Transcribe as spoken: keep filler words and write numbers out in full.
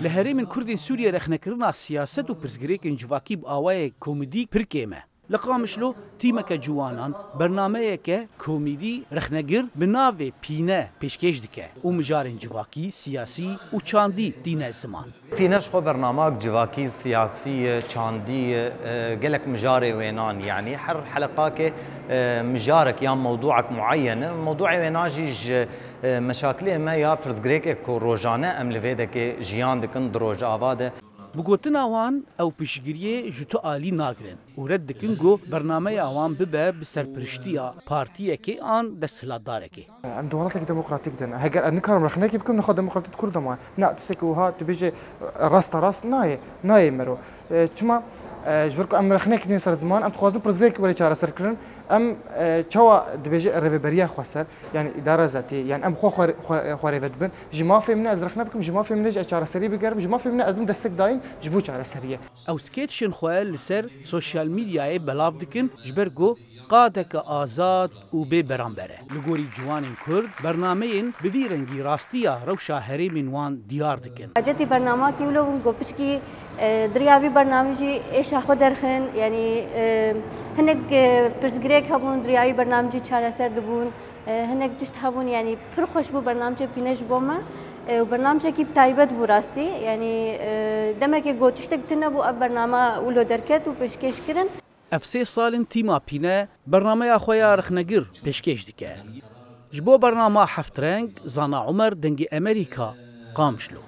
لهري من كردن سوريا رخنكرنا سياسة و برزغريك انجواكي بآوايا كوميدي بركيمة لقامشلو تيمك جوانان برنامجك كوميدي رخنگر بناوي پينه پیشکش دکه و مجارن جواکی سیاسی و چاندی دینه زمان پینش خو برنامج جواکی سیاسی چاندی گلک مجاري وينان يعني حر حلقاك مجارك يا موضوعك معين موضوع ويناجي مشاكل ما يا پرزگريك کو روزانه ام لويدك جيان دکن دروج آواده بگوتن آوان او پیشگیری جوتو آلی ناگرن و رد دکن گو برنامه آوان ببه به سرپرشتی پارتیه که آن دستهلات داره که ام دوانت لک دموقراتیک دن اگر نکارم رخنه که بکم نخواه دموقراتیت کرده ما نه تسکو ها تو بیجه راست راست نایه نایه مرو چما جبرکو ام رخنه که دین سر زمان ام تخوازن پرزویک برای چاره سر کرن ام چوا دبیجه رهبریه خواستر یعنی اداره ذاتی یعنی ام خو خوری ود بن جمافه من از رخنه بکم جمافه منج چاره سری بگرم جمافه من ادم دستک داین جبو چاره سریه او سکیتشن خوال سر سوشال میدیای بلاو دکن جبرگو قادك آزاد و به برانبره لگوری جوان کرد برنامه این به ویرنگی راستیا روشا هری منوان دیار دکن اجتی برنامه کیولو گو پچکی دریاوی برنامه جی ایشا خود درخن یعنی هنگ پرزگریک هبون دریاوی برنامه جی چاره سر دبون هنگ دشت هبون یعنی پر خوش بو برنامه جی پینش بومه و برنامه کی تایبت بو راستی یعنی دمک گو تشتک تنبو اب برنامه ولو درکت و پشکش کرن افسه سالن تیما پینه برنامه اخویا رخنگر پیشکش دکه جبو برنامه هفت رنگ زانا عمر دنگی امریکا قامشلو